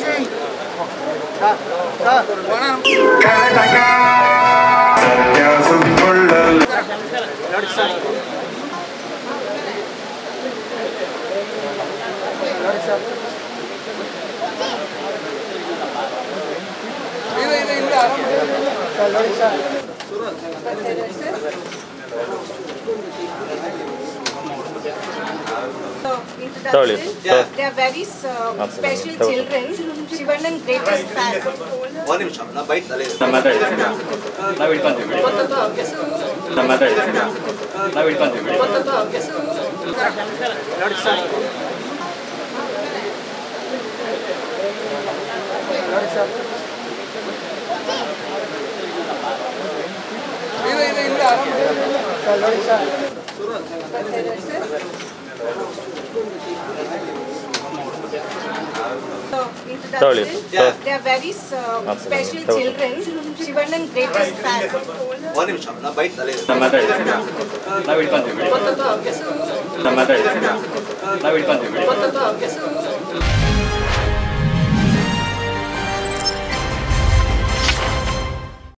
Yeah. They are very special children. Shivanan's greatest fan. One minute, na bite thale. Na wait panthi. Na matha. Na wait panthi. They are very special children. Shivanan's greatest fan. One minute, na bite thale. Na wait panthi. Na matha. Na wait panthi.